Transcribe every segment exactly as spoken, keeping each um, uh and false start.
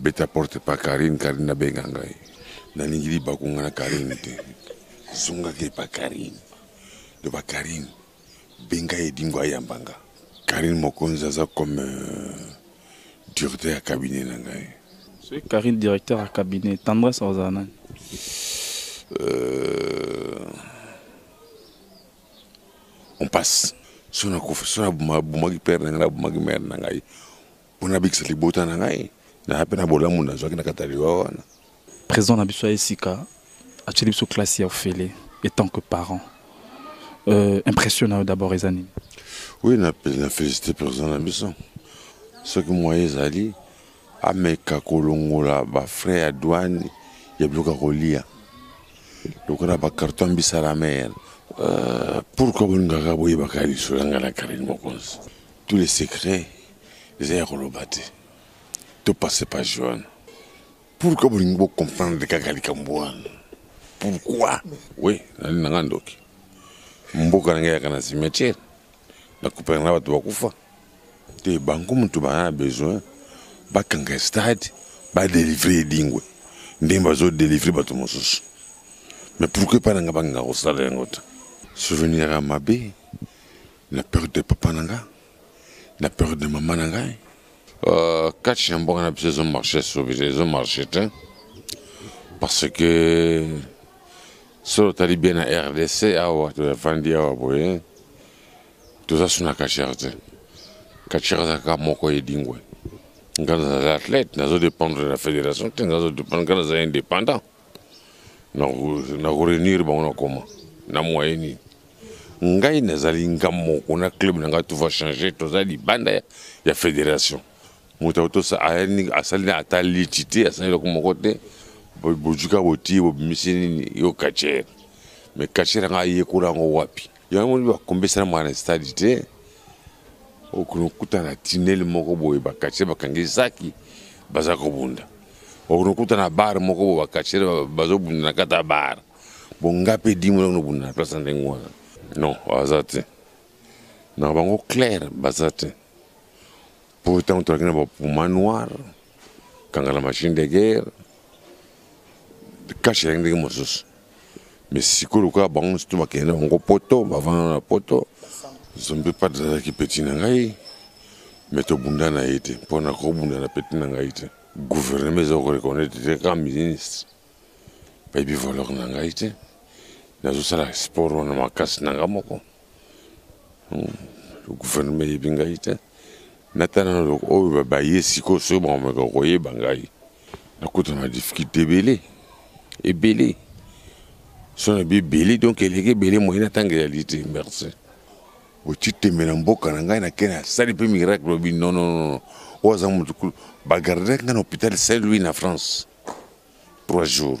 Beta porte pas Karine, Karine n'a pas gagné. Nanigiri bakungana Karine. Sunga ke pas Karine. De pas Karine. Benga Edingwe yambanga. Karine Mokonzaza comme directeur à cabinet nangai. C'est Karine directeur à cabinet. Tendresse aux anan. Euh... On passe. Si on a confiance, on a besoin de perdre, on a besoin de merde, on a besoin de botter, on a besoin de botter, on a besoin de botter, on a Présent à Bissoua Essika, à Tchélipso Classia Ophélie, étant que parent, impressionnant d'abord les animes. Oui, on a félicité présent à Bissoua. Ce que moi, ils ont dit, à mes cacolongola, ma frère à douane, il y a beaucoup de reliés. Donc on a un carton bis à la mer. Pourquoi on n'a pas eu Bakari sur la Karine Mokonzaza? Tous les secrets, les airs relobatés. Tout passe pas jaune. Pourquoi on n'a pas comprendre les Kakali Kambouan? Pourquoi? Oui, on n'a pas d'oc. On a cimetière. On a coupé un peu de temps. On a besoin d'un stade pour délivrer l'Edingwe. On a besoin de délivrer le stade. Mais pourquoi pas n'anga banga au stade n'angote? Souvenir à Mabé, la peur de papa n'anga, la peur de maman n'anga. Quatre chiens bons n'ont plus de marché sur les marchés, parce que sur le Talibé na R D C à ou tu as vendu à ou tout ça c'est une cachette. Cachette à quoi mon coin est dingue. Quand les athlètes, nous dépendons de la fédération, nous dépendons quand nous indépendants. Na kurenir ba una koma na moyeni ngai nazali ngamo kuna club nanga tu va changer tozali banda ya fédération muta to sa ayani asali atali titi asali komokote bojuka boti bo misini yo kachera me kachera ngai ekula ngo wapi ya mo ba kombesa mwana stade te okunokuta na tinel moko boye ba kachera bakangisaki bazako bunda. On écoute un bar, on va cacher le bateau pour nous faire un bar. Bon, gars, pédis, moi, nous voulons pas s'en dégoûter. Non, azate. Non, bango clair, azate. Pourtant, on travaille pour manoir, quand la machine de guerre, cacher les monstres. Mais si quoi le cas, bon, c'est tout ma question. On go poto, on va vendre un poto. Je ne peux pas dire qui pétit n'engaye, mais tout bunda n'aïte. Pour un gros bunda pétit n'engaye. Gouvernement ils ont reconnu des grands ministres. Pas de valeur dans la vie. Dans tout ça, le sport on a marqué ce n'anga moko. Le gouvernement est bien gaïté. Nathan le oh il va bailler si quoi ce bon mais qu'on voyait bangai. La côte on a difficulté belé et belé. Son habit belé donc il est belé moyen à tendre réalité merci. Au titre de Melambo Kananga na kena ça les premiers miracle non non non. Oazamutukulu bagarder dans l'hôpital Saint-Louis en France trois jours.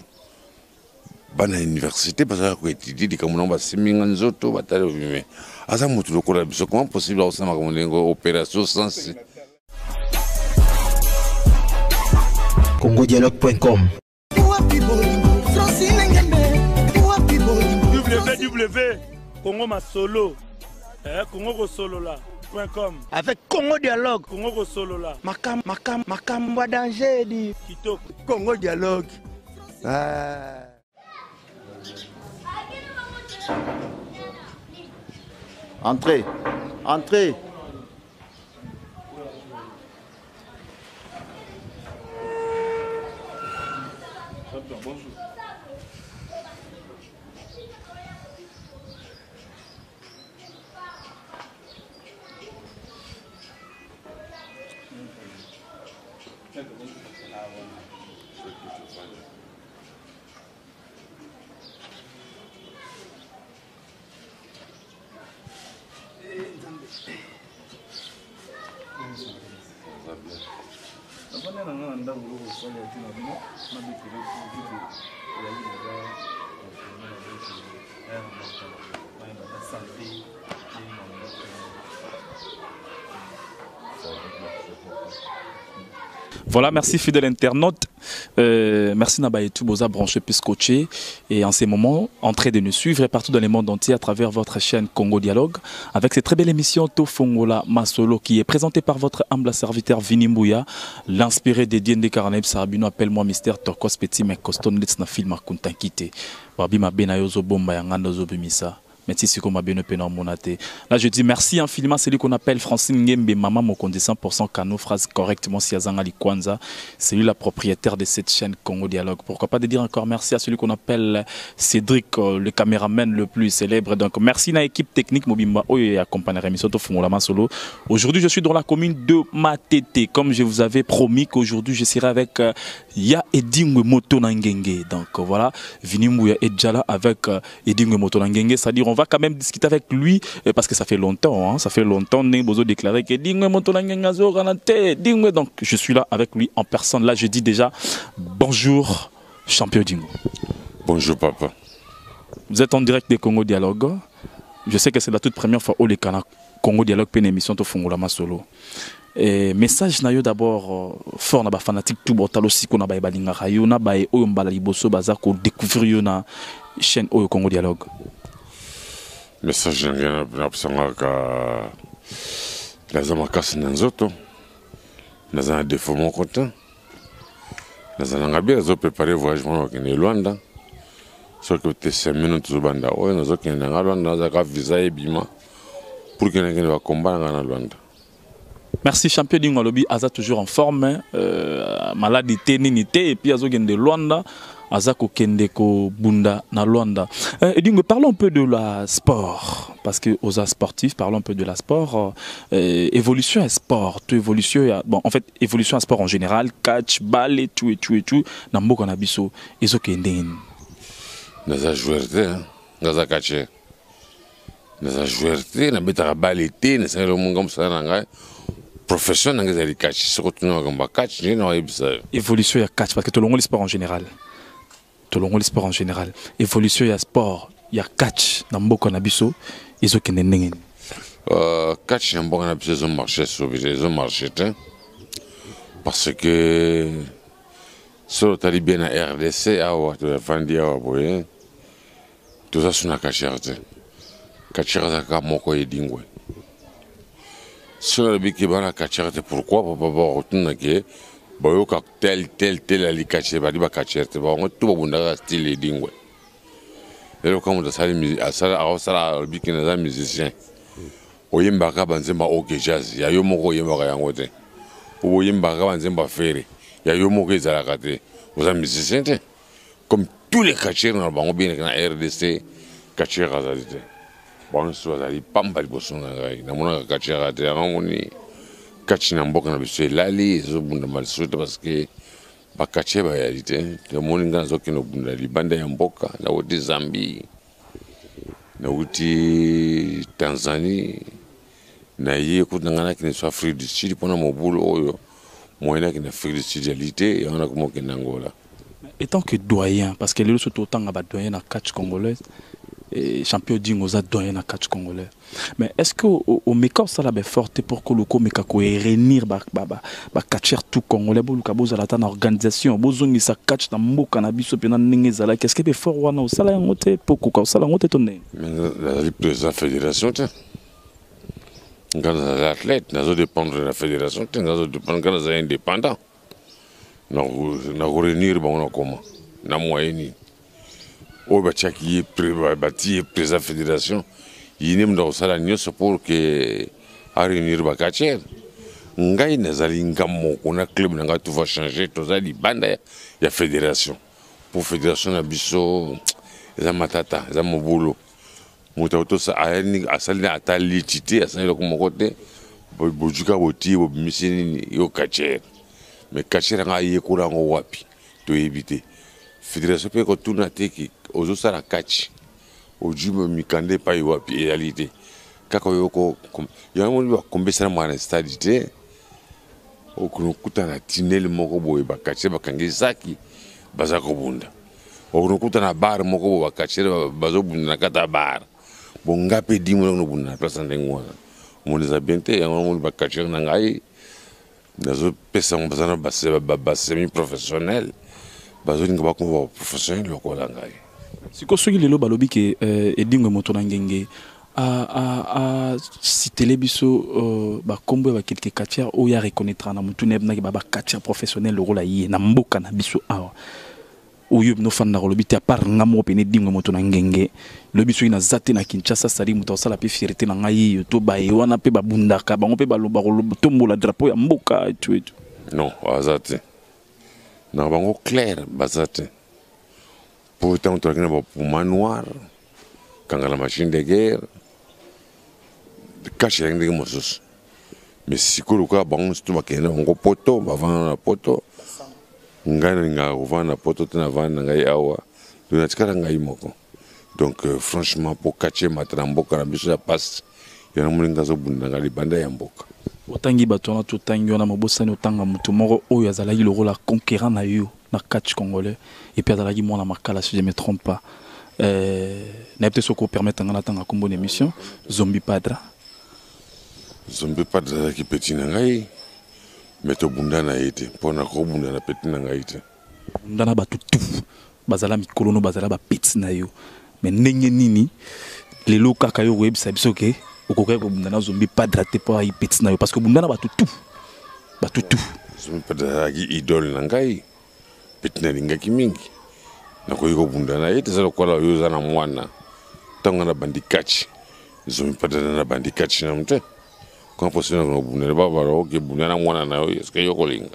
Bana université parce que étudier de comme on va seminganzo to batale vime. Azamutulu kola biso comment possible au sama comme ngo opération sans Congo Dialogue point com Francine Ngembe Congo Masolo eh Congo ko solo là. Avec Congo Dialogue, Congo Solola, Macam, Macam, Macam, danger dit Kito, Congo Dialogue. Ah. Entrez, entrez. Bonjour. Thank you. Voilà, merci fidèle internaute. Euh, merci Nabayetou Boza branché puis coaché. Et en ces moments, en train de nous suivre partout dans le monde entier à travers votre chaîne Congo Dialogue avec cette très belle émission Tofongola Masolo qui est présentée par votre humble serviteur Vini Mbouya, l'inspiré de Diende Karaneb Sarabino, appelle-moi Mister Torcos Petit mais costaud na film à Kuntankite. Babi ma benayo zo bomba yangando zo bimisa. Là, je dis merci infiniment. C'est lui qu'on appelle Francine Ngembe, maman Mokonde cent pour cent Kano, phrase correctement si Azangali Kwanza. C'est lui la propriétaire de cette chaîne Congo Dialogue. Pourquoi pas de dire encore merci à celui qu'on appelle Cédric, le caméraman le plus célèbre. Donc, merci à l'équipe technique Mobimba et accompagné Rémi Soto Fongola Masolo. Aujourd'hui, je suis dans la commune de Matete. Comme je vous avais promis qu'aujourd'hui, je serai avec euh, Ya Edingue Moto Nangenge. Donc, euh, voilà, Vini Mouya Edjala avec euh, Edingue Moto Nangenge. C'est-à-dire, on va quand même discuter avec lui parce que ça fait longtemps, hein, ça fait longtemps Nebozo déclarait que donc je suis là avec lui en personne. Là je dis déjà bonjour champion Dingo. Bonjour papa. Vous êtes en direct des Congo Dialogue. Je sais que c'est la toute première fois où les Cana Congo Dialogue fait une émission de Tofongola Masolo. Et message nayo d'abord fort na ba fanatique tout botalo si qu'on a ba balinga rayo na ba o mbala liboso baza ko découvrir na chaîne au Congo Dialogue. Message na absanga ka lazama kasi nzoto nazana defo mon content nazana ngabia zo préparer voyage moi ke ne Luanda soko te cinq minutes zo banda o nazo ke na Luanda za ka visa e bima pour que ngene va combattre na Luanda. Merci champion d'Ingo lobby aza toujours en forme euh, maladie té nini té et puis azo gende Luanda Azako Kendeko Bunda na Luanda. Euh, Edingue, parlons un peu de la sport. Parce que aux sportifs, parlons un peu de la sport. Euh, évolution à sport. Tout évolution à, bon, en fait, évolution à sport en général, catch, balle et tout et tout et tout. Nambo Kanabiso. Ezo Kenden. Naza jouerté, naza catché. Naza jouerté, na beta balleté, na sa romon comme ça nangai. Profession nangai ali catch, se retourner en combat catch, j'ai non ibsa. Évolution à catch parce que tout le monde le sport en général. Tout le monde le sport en général. Évolution, il y a sport, il y a catch dans beaucoup de nabiso. Ils ont qu'une négine. Catch dans beaucoup de nabiso, ils ont marché sur ils ont marché parce que sur le Talibien à R D C, à Ouatt, à Fandi, à Ouatt, tout ça c'est une catcheraise. Catcheraise à Moko et Dingwe. Sur le Bikiba la catcheraise, pourquoi papa va retourner que Boyo cocktail tel tel ali catcher bali ba catcher te ba on tout bunda style Edingue. Et le comme de ça ça a ça bikina za musicien. Oyimba ka banzemba oke jazz ya yo moko yimba ka yango te. Oyimba ka banzemba fere ya yo moko ezala ka te. Oza musicien te. Comme tous les catchers na bango bien na R D C catcher azalite. Bon so azali pamba libosona ngai na mona catcher ate ngoni. Catch na mboka na biso elali ezobunda malisuta parce que bakache ba yalite to moninga zoki no bunda libanda ya mboka na uti Zambie na uti Tanzanie na ye kutangana kine so Afrique du Sud pona mobulu oyo moyena kine Afrique du Sud elite ya ona ko moke na Angola et tant que doyen parce que le surtout tant ba doyen na catch congolaise et champion d'Ingoza doyen na catch congolais. Mais est-ce que au meka ça la forte pour que le meka ko réunir ba ba ba catcher tout congolais bo luka boza la ta na organisation bozongi sa catch na mboka na biso pe na ningeza la qu'est-ce que be fort wana o sala ngote poko ka o sala ngote tonne. La présidente fédération te ngana athlète nazo dépendre de la fédération te nazo dépendre ngana za indépendant. Na na réunir ba ona koma na moyeni au bâtiment qui est bâti président fédération, il est dans sa ligne pour que à réunir les catchers. Ngai nazali ngamo on a club nanga tout va changer tout ali banda ya fédération. Pour fédération na biso za matata za mobulu. Mutato sa ayani asali na atalitité asali lokomo kote bojuka boti bo misini yo catcher. Mais catcher nga yekura ngo wapi to éviter. Fédération peut retourner à teki aux autres la catch au jume mikande pas y voir réalité kako yoko y a un monde qui va combler ça dans un stade tu au kunukuta na tunnel moko boy ba catcher ba kangezaki bazako bunda au kunukuta na bar moko ba catcher bazobunda na kata bar bonga pe dimo no bunda personne ngwa on les a bien té y a un monde ba catcher na ngai Nous avons besoin de semi-professionnels. Nous avons besoin de professionnels. Si vous avez le lobby qui est Edingue Moto Nangenge, à citer les biso, combo avec quelques quartiers où il y a reconnaître un amour tout n'est pas quartier professionnel le rôle à y est n'ambo canabiso à où il y a nos fans dans le lobby à part n'ambo peine Edingue Moto Nangenge le biso il a zaté na Kinshasa sali mutasa la pifierté na ngai yoto baïwana pe babunda kaba on pe balobaro tombo la drapeau ya mboka et tout et tout non zaté non bango clair bazaté. Pourtant, on travaille pour manoir, quand la machine de guerre, cache rien de mousse. Mais si on a un poteau, on a un poteau, on a un poteau, on a un poteau. Donc, franchement, pour cacher ma trambo, la passe, il y a un monde qui a un na catch congolais et puis adalagi moi la makala si je me trompe pas euh n'a peut-être ce qu'on permet en attendant comme bonne émission zombie padra zombie padra qui petit nangai mais to bunda na été pour na ko bunda na petit nangai té bunda na batu tout bazala mikolo no bazala ba petit na yo mais nenge nini les loka ka yo web ça biso ke okoka ko bunda na zombie padra té pour ay petit na yo parce que bunda na batu tout batu tout zombie padra qui idole nangai Petinalinga kimingi, na kuiko bunda na yete zalo kwa la yuza na mwana, tanga na bandikachi, zomi pada na bandikachi na mte, kwa posi na bunda na baba lao ke bunda na mwana na yoyo, sika yoko linga.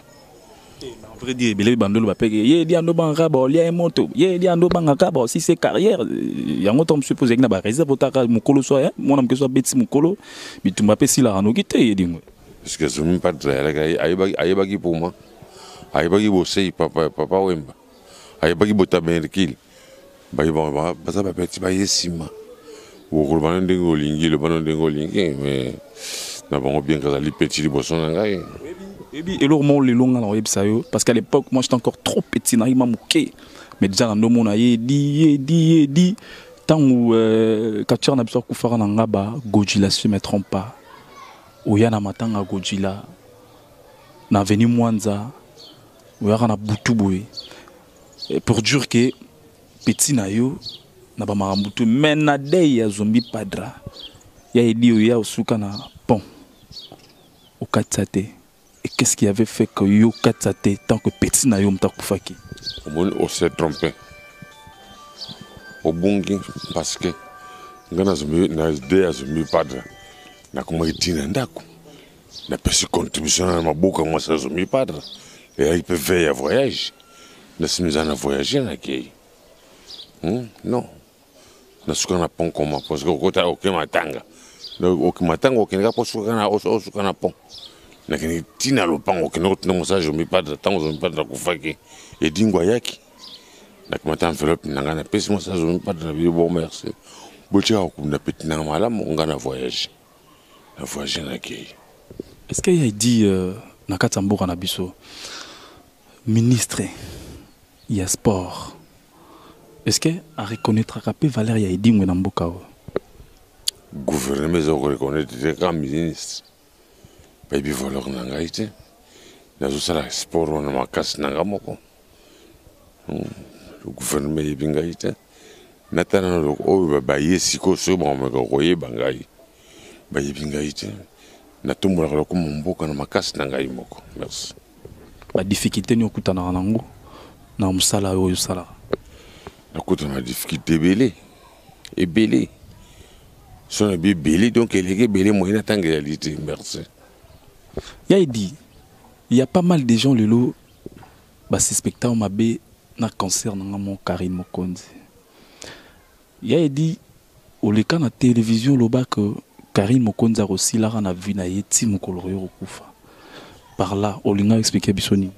En vrai dire, belebi bandolo ba peke, ye di ando banga ba olia emoto, ye di ando banga ka ba si c'est carrière, yango tom suppose que na ba réserve otaka mukolo soya, mwana mkeso beti mukolo, bitumba pe sila anokite ye dingwe. Parce que zomi pada ya leka ayibagi ayibagi poma. Ayibagi bosei papa papa wemba ayibagi botamerikil bayi ba baza ba peti ba yesima wokulubana ndingo lingi le bana ndingo lingi mais na bango bien kazali petit liboso na ngai ebi elor mon le longa na websa yo parce qu'à l'époque moi j'étais encore trop petit na ima moké mais déjà na ndomo na yedi yedi yedi tangu katura na biso kufara na ngaba Godzilla si je me trompe pas oyana matanga Godzilla na venu Mwanza. Pour dire que petit nayo n'a pas marambutu mais na dey ya zombie padra ya idi oya osuka na pont au katsate et qu'est-ce qui avait fait que yo katsate tant que petit nayo mtakufaki on s'est trompé au bungi parce que ngana zombie na dey ya zombie padra na koma itina ndako na pesi contribution na maboka moi ça zombie padra. Et il peut faire un voyage. Nous sommes voyager voyage. Non. Nous sommes à pont comme parce que nous sommes aucun matanga. Aucun matanga, aucun gars pour souffrir à os, aucun à pont. Nous sommes tina le pont, aucun autre nom ça je me pas de temps, je me pas de la koufaki. Et d'ingwayaki. Nous sommes en enveloppe, nous avons pêché moi ça je me pas de la vie bon merci. Boucher au coup de petit nom à l'âme, on gagne voyage. Un voyage n'a qu'aille. Est-ce qu'il a dit Nakatambo Kanabiso? Ministre, il y a sport. Est-ce que à reconnaître Rapé Valère Ya Edingue Nambokao? Gouvernement ils ont reconnaître comme ministre. Baby Valère Nangaïté. Nazo sala sport on makas nangamoko. Le gouvernement est bingaïté. Natana lo o baye siko so bon me koye bangai. Baye bingaïté. Natumura lo ko mboka na makas nangai moko. Merci. La difficulté nous coûte en anglais, nous sommes salaires ou salaires. Nous coûtons la difficulté belé et belé. Son habit belé donc il est belé moyen en réalité merci. Ya dit, il y a pas mal de gens le lot, bah ces spectacles m'abé na concert n'anga mon Karine Mokonzaza. Ya dit, au le cas na télévision le bas que Karine Mokonzaza aussi là on a vu na yeti mon coloré au koufa. Par là, Olinga expliquait Bissoni.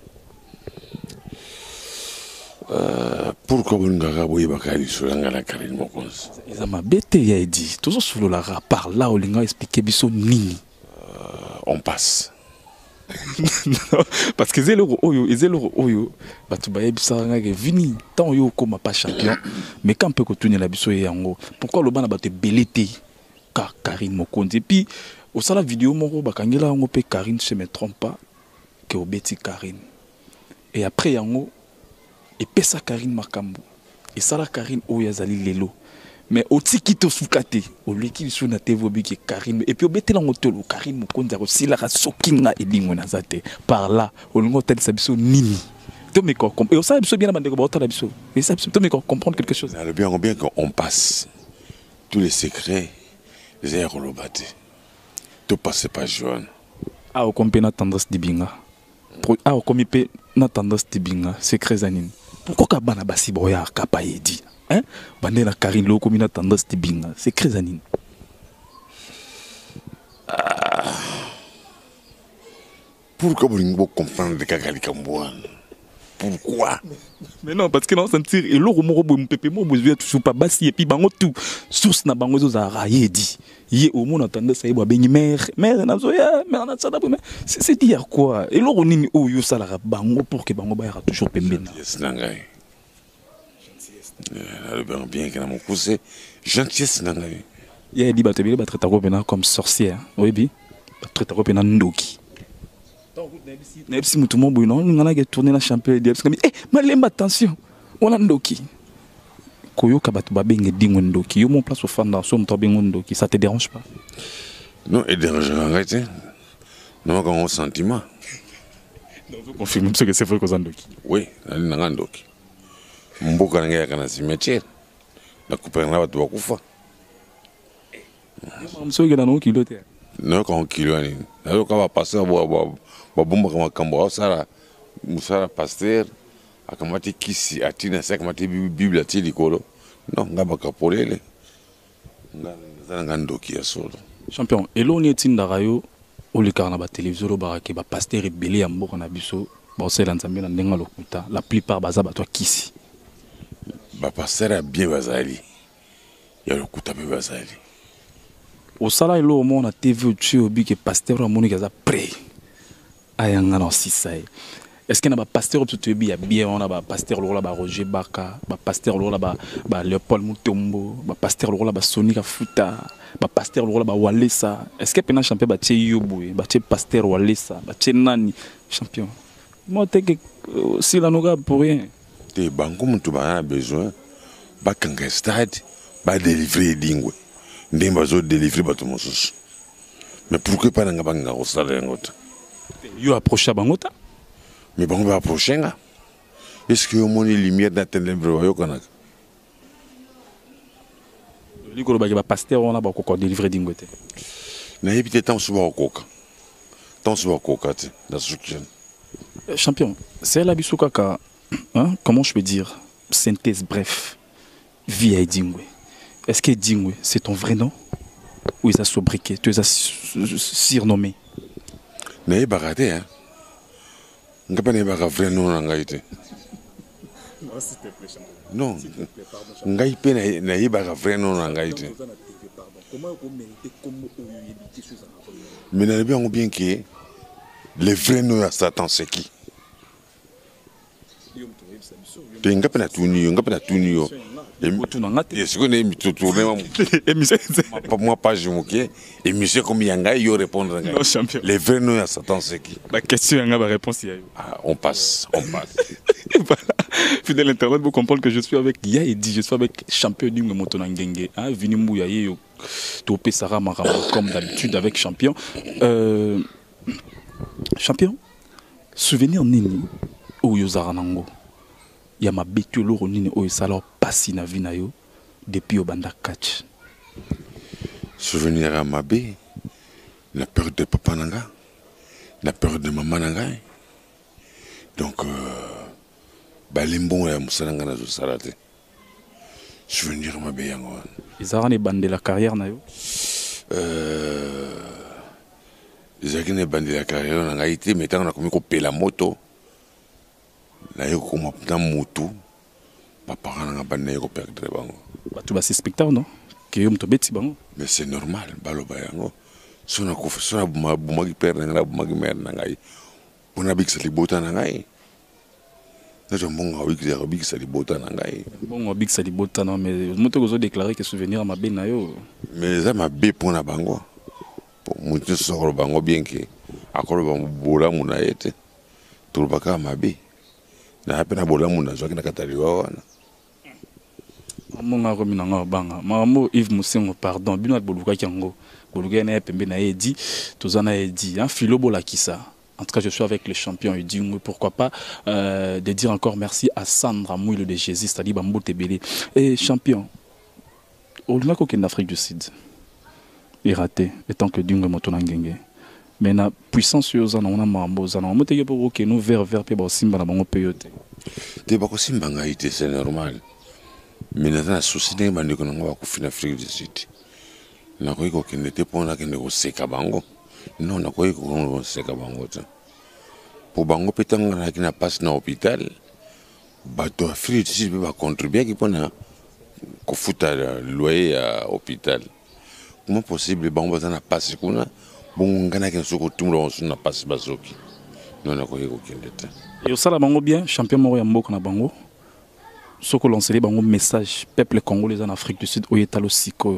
Pourquoi vous n'avez pas dit que vous n'avez pas dit que vous n'avez pas dit que vous n'avez par là, Olinga expliquait Bissoni. On passe. Parce que c'est le oyo, c'est le oyo. Parce que c'est le vini. Tant oyo comme pas champion. Mais quand on peut retourner la Bissoni, pourquoi le ban a battu Belleté car Karine Mokonzaza. Et puis, au sala vidéo, Moro Bakangela, on peut Karine, je ne me trompe pas. que obéti Karine. Et après yango et pesa Karine makambo. Et ça la Karine oyazali lelo. Mais aussi qui te soukate, au lieu qu'il soit na tevobi qui Karine. Et puis obéti la ngotolo Karine Mokonzaza aussi la rasokinga edingo nazate. Par là, au ngotel sabiso nini. Et on sait bien comprendre quelque chose. Le bien, bien qu'on passe tous les secrets des aérolobats. Tout passe pas jaune. Ah, on compte la tendance de Binga. Ah, on compte la tendance de Binga. Secrets anime. Pourquoi Kabana Bana Bassi Boya Kapaye dit hein? Bandé la Karine Lo comme la tendance de Binga. Secrets anime. Pourquoi vous comprenez le cas de pourquoi? Mais non, parce que non, ça me tire. Et l'or, moi, mon pépé, moi, je vais toujours pas bassi. Et puis, bango tout. Source n'a bango zo zaraye dit. Yé, au moins, on entendait ça. Yé, béni mère. Mère, n'a zoya. Mère, n'a ça d'abord. C'est dire quoi? Et l'or, on n'y ou yo salara bango pour que bango baira toujours pembé. Gentillesse n'angaye. Gentillesse. Bien que n'a mon cousin. Gentillesse n'angaye. Yé, dit, bah, te bille, bah, traite à repénant comme sorcière. Oui, bi. Bah, traite à repénant ndoki. Si tout le monde a tourné la championnat, il a dit attention, on a ndoki. Ça te dérange pas? Non, il dérange en réalité. Nous avons un sentiment. Vous confirmez que c'est vrai qu'on a ndoki? Oui, on a ndoki. Mbo a un cimetière. La coupe n'a pas de coufa. Monsieur, il a un kilo. Non, quand on kilo, on va passer à boire. Babumba kama kambo sara musara pasteur akamati kisi atina saka mati biblia tili kolo non ngaba kapolele ngana ngandoki ya solo champion eloni etinda rayo olika na ba télévision lo barake ba pasteur ebele ya mboka na biso ba sela nzambe na ndenga lokuta la plupart baza ba to kisi ba pasteur ya bien bazali ya lokuta be bazali o sala elo mo na T V tu obi ke pasteur ya moni kaza pray. Est-ce qu'il y a un pasteur qui a bien, on a un pasteur qui a Roger Baka, un pasteur qui a Léopold Mutombo, un pasteur qui a Sonic Afuta, un pasteur qui a Walesa. Est-ce qu'il y a un champion qui a Yoboué, un pasteur qui a Walesa, un Nani champion? Moi, je suis aussi là pour rien. Les banques ont besoin d'un stade pour délivrer l'Edingwe. Ils ont besoin de délivrer tout le monde. Mais pourquoi pas dans le stade? Vous approchez à Bangota? Mais bon, vous approchez. Est-ce que vous avez une lumière dans le téléphone? Vous avez un pasteur qui a délivré d'Ingote? Vous avez un temps sur le coca. Tant sur le coca, dans ce soutien. Champion, c'est la bisoukaka. Comment je peux dire? Synthèse bref. Vie à Edingwe. Est-ce que Edingwe, c'est ton vrai nom? Ou ils ont sobriqué? Tu les as surnommés? N'ayez pas raté, hein? N'ayez pas vrai nom en réalité. Non, s'il te plaît, champion. Non, n'ayez pas vrai nom en réalité. Comment vous méritez comment vous évitez ce genre de choses? Mais n'ayez bien ou bien que le vrai nom à Satan, c'est qui? Tu n'as pas tout nu, tu n'as pas tout nu. Et ce qu'on est tout tourné, moi pas je moquais. Et monsieur comme Yanga, il répondra. Les vrais noms à Satan, c'est qui? La question Yanga, la réponse Yanga. Ah, on passe, on passe. Voilà. Fidèle internet, vous comprenez que je suis avec Ya Edingue, je suis avec champion d'Edingue Moto Nangenge, hein, Vini Mbouya, Topé Sarah Marama, comme d'habitude avec champion. Euh, champion, souvenir nini ou Yozaranango? Il y a ma bétu l'oronine au salon passé na vinayo depuis au banda catch. Souvenir à ma bé, la peur de papa nanga, la peur de maman nanga. Donc, balimbo et musananga na zo salate. Souvenir à ma bé yango. Ils ont les bandes de la carrière nayo. Ils ont les bandes de la carrière nanga été maintenant on a commis couper la moto. Là, il comme un moto, pas parent n'a pas négo perdre bango. Bah tu vas spectacle non? Que yo m'tobeti bango. Mais c'est normal, baloba yango. Sona ko sona buma buma ki perdre na buma ki mer na ngai. Bona bik sali bota na ngai. Na jo mbongo awik ya bik sali bota na ngai. Mbongo bik sali bota non mais moto ko zo déclarer que souvenir ma bé na yo. Mais ça ma bé pona bango. Pour moto soro bango bien que akolo bango bola muna yete. Tulubaka mabi. Na hapena bola muna zwa kina kataliwa wana. Munga romi nanga banga. Mamu Yves Musengo pardon. Bino boluka kiango. Boluka na pembe na edi. Tozana edi. Hein filo bola kisa. En tout cas, je suis avec les champions Edingwe. Pourquoi pas euh, de dire encore merci à Sandra Mouille de Jésus, c'est-à-dire Bambo Tebele. Et champion, on n'a qu'aucun d'Afrique du Sud. Il est raté, et tant que Edingue Moto Nangenge. Mais la puissance, on a un mambo, on a un moté pour que nous vers vers Péba Simba, on a un peyote. T'es pas aussi bangaïté, c'est normal. Mais dans la société, on a un peu d'Afrique du Sud. On a un peu d'Afrique du Sud. Non, on a eu qu'on s'est cabangoté. Pour bango pétan, on a qui n'a pas dans l'hôpital. Bateau Afrique, si je peux contribuer, qui peut na cofuta loyer à l'hôpital. Comment possible bango n'a pas ce qu'on a? Bon, on a qu'un seul côté, on n'a pas ce bazoki. Non, on a eu aucun détail. Et au sala bango bien, champion Mouya Mboko na bango. Ce que l'on sait, un message peuple congolais en Afrique du Sud,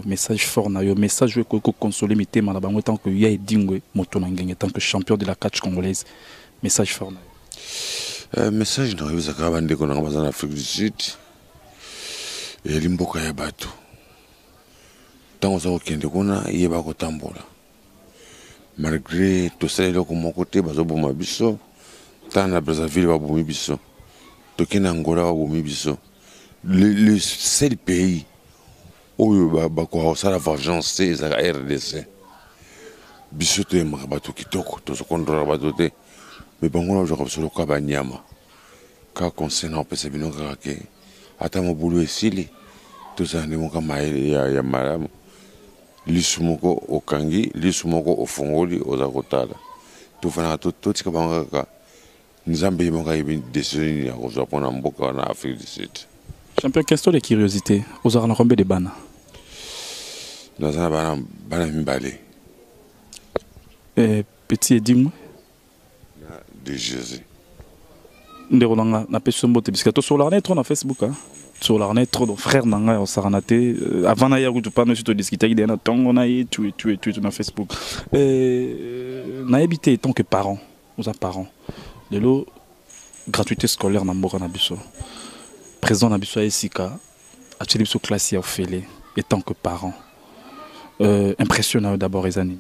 message fort, message que vous consolez mes thèmes en tant que Ya Edingue Moto Nangenge, tant que champion de la catch congolaise, message fort. Message dans les accabandes qu'on a en Afrique du Sud, et l'imboka est bateau. Tant qu'on s'en tient qu'on a, il y a pas autant de bola. Malgré tout ça, il y a comme mon côté, baso bouma biso, tant la Brazzaville va bouma biso, tant qu'Angola va bouma biso. Le, le seul pays où il y a la vengeance, c'est la R D C. Biso te marabato kitoko, to sokondo rabatote, mais bangola je rabso lo kabanyama. Ka concernant pese bino kake, ata mo bulu esili, to zane mo kama ya ya malam. Lisumoko okangi, lisumoko ofongoli ozakotala. To fana to to tikabanga ka. Nzambe mo ka ibin deseni ya ko japona mboka na Afrique du Sud. Champion, question de curiosité. Aux armes rombées de Bana. Dans un Bana, Bana Mbalé. Petit Edingue. De Jésus. Nderolanga, na pesombo te biscato sur l'arnet trop dans Facebook hein. Sur l'arnet trop de frère nanga au Saranate. Avant d'ailleurs que tu parles sur te discuter, il y a un temps on a tu tu tu tu na Facebook. Na habité tant que parents, aux parents. De l'eau gratuité scolaire na mboka na biso. Présent Nabiso Esika, actuellement sur classe Yaofélé, et tant que parent, euh, impressionnant d'abord les animes.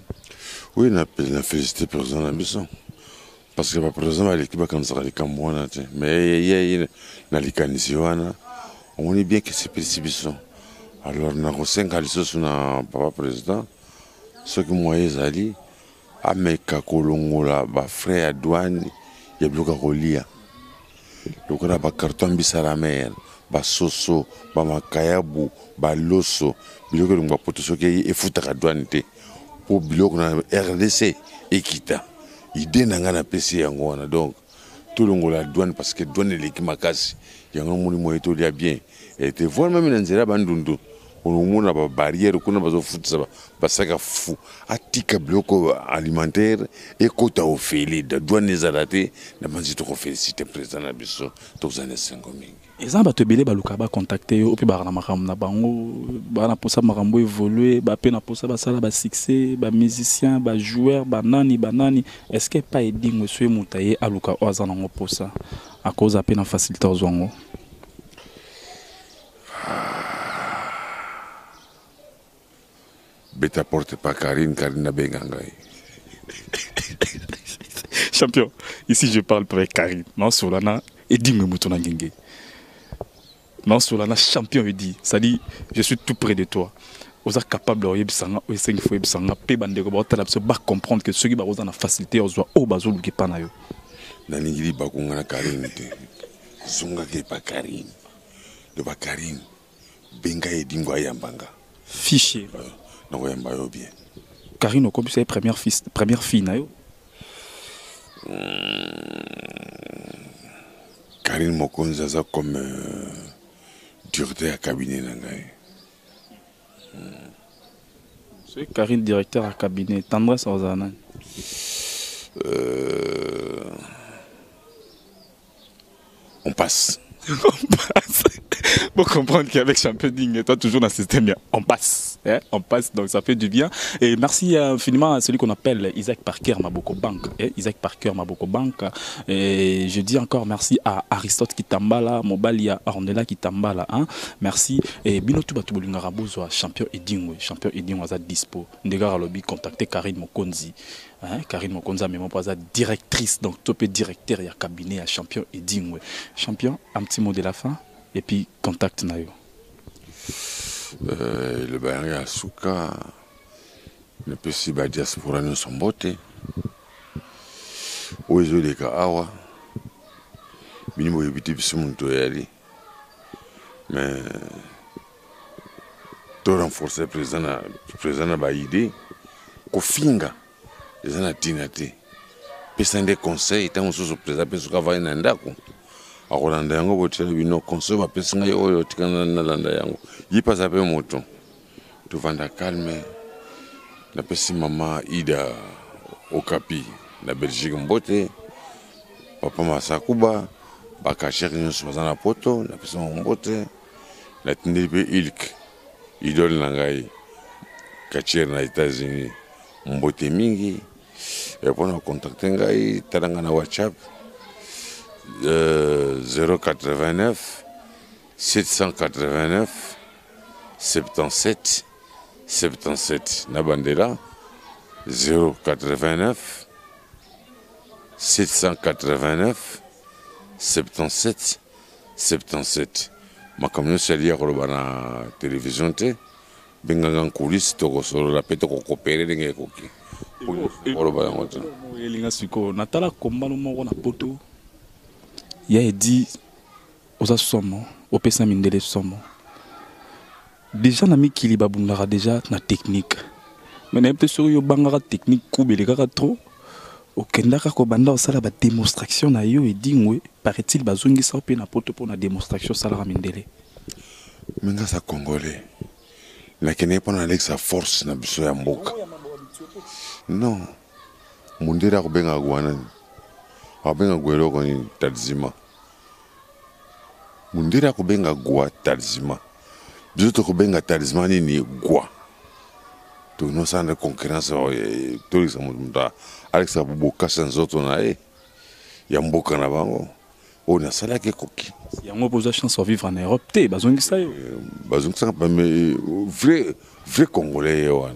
Oui, na félicité président Nabiso, parce que ma président à l'équipe quand ça les Camerounais, mais hier na les Canisiwana, on est bien que c'est petit Biso. Alors na Rosen Galiso sur na papa président, ce que moi ils allaient, Ameka Kolongola, ba frère Douane, Yabloka Rolia. Donc on a pas carton bisaramel, pas soso, pas macayabu, pas loso. Bilo que l'on va porter ce qui est foutu à douanité. Pour bilo qu'on a R D C et quitta. Idée n'a rien à pécher en Guyane. Donc tout le monde la douane parce que douane les qui m'accasse. Y a un monde qui m'aide tout le bien. Et te voir même dans zéro bandundu. On nous montre la barrière, on nous passe foutu ça, parce que fou. Attique bilo alimentaire et quota au fêlé. Douane les arrêter. La manche trop félicité président Nabiso. Tous années cinq mille. Ils ont battu Bélé Balukaba contacté. Au plus bas la maram na bango. Bah na posa marambo évolué. Bah pe na posa bah ça la bah succès. Bah musicien, bah joueur, bah nani, bah nani. Est-ce que pas aidé Monsieur Moutaye à Luka Oazan en posa à cause à peine facilité aux angos. Beta porte pas Karine, Karine n'a bengangai. Champion, ici je parle pour Karine. Non, Solana, Edingue Moto Nangenge. Non, Solana, champion, il dit. Ça dit, je suis tout près de toi. Vous êtes capable de comprendre que ceux qui ont la facilité, ils ont au bazo le guépanayo. Nanigiri bakungana Karine. Zonga ke pa Karine. Le ba Karine. Benga Edingue ayambanga. Fiché. Non, je ne sais bien. Karine, au complice, c'est la première fille. Première fille mmh. Karine Mokonzaza comme euh, directeur à cabinet. Mmh. C'est Karine, directeur à cabinet. Tendresse aux années. Euh... On passe. On passe. Pour comprendre qu'avec Champion Digne, toi toujours dans le système, on passe. passe, hein, on passe, donc ça fait du bien. Et merci infiniment à celui qu'on appelle Isaac Parker Maboko Bank. Hein, Isaac Parker Maboko Bank. Et je dis encore merci à Aristote Kitambala, Mobalia Ornella Kitambala. Hein. Merci. Et Bino Tubatubou Lungarabou, champion EDINGWE, champion EDINGWE à dispo. Ndegara Lobby, contactez Karine Mokonzi. Hein, Karine Mokonzaza, mais moi, pas directrice, donc topé directeur, il y a cabinet à champion EDINGWE. Champion, un petit mot de la fin, et puis contact Nayo. Euh, le Bahari à Souka, le petit diaspora nous sont beautés. Oiseau de Kahawa, minimum éviter de se monter. Mais, tout renforcer le président à la idée, qu'au finga. Les gens ont des conseils, ils ont des présidents qui ont des conseils. Ils ont des conseils, ils ont des conseils, ils ont des conseils. Ils ont des conseils. Ils ont Ida Okapi, la Belgique Mbote, Papa Masakuba, Bakachek, la Poto, la personne Mbote, la Tindebe Ilk, Idol Nangai, Kacher dans les États-Unis, Mbote Mingi. Et pour nous contacter, il y a WhatsApp zéro huit neuf sept huit neuf sept sept sept sept. Nabandela zéro huit neuf sept huit neuf sept sept sept sept. Ma commune, c'est lié à la télévision. Benga en coulisses, toko solo la peto ko coopérer nge koki. Olo ba ngota. Elinga siko natala komba no moko na poto. Ya edi oza somo, opesa mindele somo. Déjà na mikili babundara déjà na technique. Mais na peut-être sur yo bangara technique kubele kaka trop. Okenda ka ko banda osala ba démonstration na yo EDINGWE, paraît-il bazongi sa pe na poto pour na démonstration sala mindele. Menga sa congolais. La Kenya pas avec sa force n'a besoin d'un bouc. Non, mon dieu a bien agouané, a bien agouélo qu'on est tardivement. Mon dieu a bien agoué tardivement. D'autres bien agoué tardivement ni agoué. Donc nous sommes en concurrence tous les amoureux. Avec sa bouca sans autre on a, y a un bouc en avant. On a ça là qui est coquille. Il y a moins de chances de vivre en Europe, t'es besoin de ça. Besoin de ça, mais vrai, vrai Congolais, Yohan.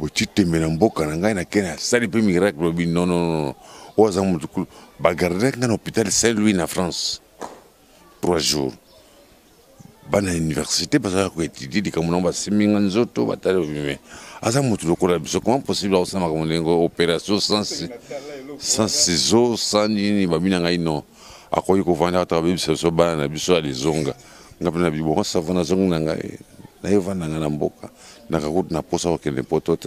Au titre de Mélambo, quand on gagne à Kenya, ça n'est pas miracle. Non, non, non. Au hasard, mon coup, bagarre dans l'hôpital Saint-Louis, en France, trois jours. Ban à l'université, parce que étudier, dit comme on va se mettre en zoto, bataille au vivant. Hasard, mon coup, le coup, comment possible au sein de ma opération sans sans ciseaux, sans ni ni non. À quoi il faut vendre à travers les soldats, les bisous à les zongas. N'a pas n'abîme pas ça, vendre zong n'a pas eu vendre n'a pas n'a pas n'a pas ça aucun des potes.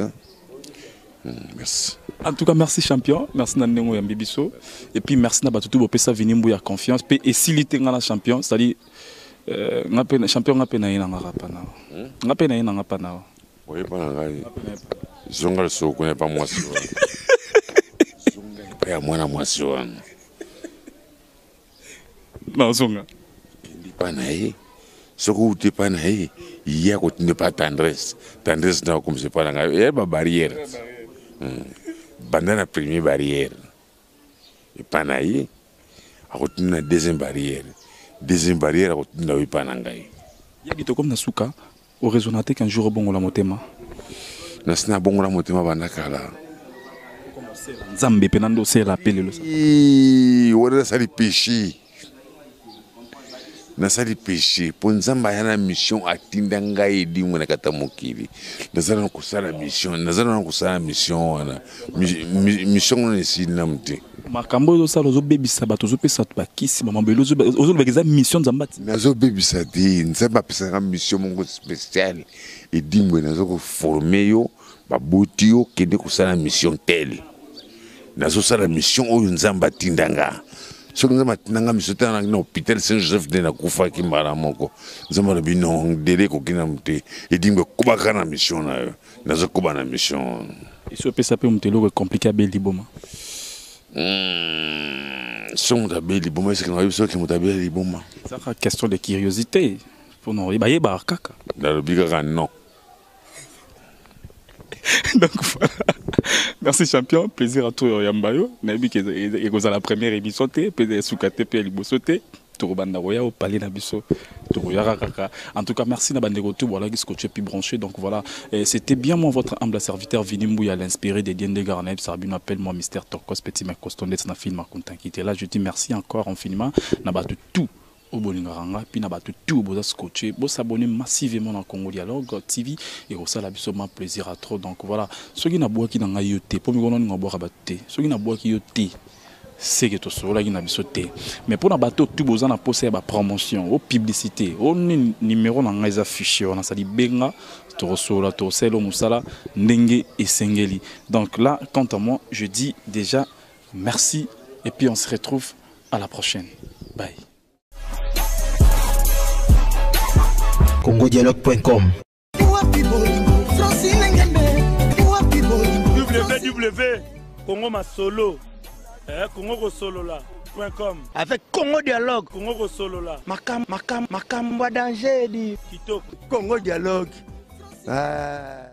Merci. En tout cas, merci champion, merci Nanengo Yambibiso, et puis merci Nabatu pour ça Vini Mbouya confiance. Et si l'ité n'a champion, ça dit n'a pas champion n'a pas n'a n'a pas n'a pas n'a n'a pas n'a. Oui, pas n'a zonga le sou connaît pas moi. Zonga pas moi n'a moi sou. Non, zonga. Panaé, ce que vous dites panaé, il y a qu'on ne pas tendresse, tendresse non comme c'est pas la barrière. Pendant la première barrière, et panaé, à retenir la deuxième barrière, deuxième barrière à retenir la panangaï. Il y a des comme Nasuka, au raisonnaté qu'un jour bon la motema. Nasna bon la motema banakala. Zambé penando c'est la pelle le. Oui, on a ça les péchés. Nasali péché pour nous envoyer la mission à Tindanga et Dimona Katamokiri. Nous allons courir la mission. Nous allons courir la mission. Mission on est si nombreux. Macambo doit s'allonger au baby sabat. Aux opérations bakis, maman belo. Aux autres bagage mission zambat. Nous au baby sabati. Nous sommes pas une mission mongo spéciale. Et Dimwe nous allons former yo, babotio, qui ne courir la mission telle. Nous allons courir la mission au Nzamba Tindanga. Si nous avons un hôpital Saint-Joseph de la Koufa qui m'a ramené, nous avons un délai qui nous a été et dit que nous avons une mission. Nous avons une mission. Et ce P S A P est compliqué à Béliboma. Si nous avons Béliboma, c'est que nous avons Béliboma. C'est une question de curiosité. Pour nous, il y a un non. Donc voilà. Merci champion, plaisir à tous Yambayo. Nabi que à la première émission té, peut-être soukaté pe libosoté. En tout cas, merci Nabandegotou, voilà, qui scotché puis branché. Donc voilà, c'était bien moi, votre humble serviteur Vini Mbouya, l'inspiré des Diènes de Garneb, Sarbino, appelle-moi Mister Torcos, petit mec Costondé, c'est un film à content qui était là. Je dis merci encore infiniment. Nabatou tout au Bolingaranga, puis Nabatou tout au scotché. Vous s'abonnez massivement dans Congo Dialogue T V et au salle absolument plaisir à trop. Donc voilà, ceux qui n'aboient qui n'ont pas eu thé, pour me donner un boire à battre, ceux qui n'aboient qui eu thé. C'est que tout cela qui n'a pas sauté. Mais pour la bateau, tout besoin de poser la promotion, aux publicités, aux numéros dans les affiches, on a ça dit benga, torsola, torselo, musala, nenge et sengeli. Donc là, quant à moi, je dis déjà merci et puis on se retrouve à la prochaine. Bye. Congo Dialogue point com www point congo masolo Congo Solola point com avec Congo Dialogue. Congo Solola. Macam, macam, macam, danger dit. Congo Dialogue. Ah.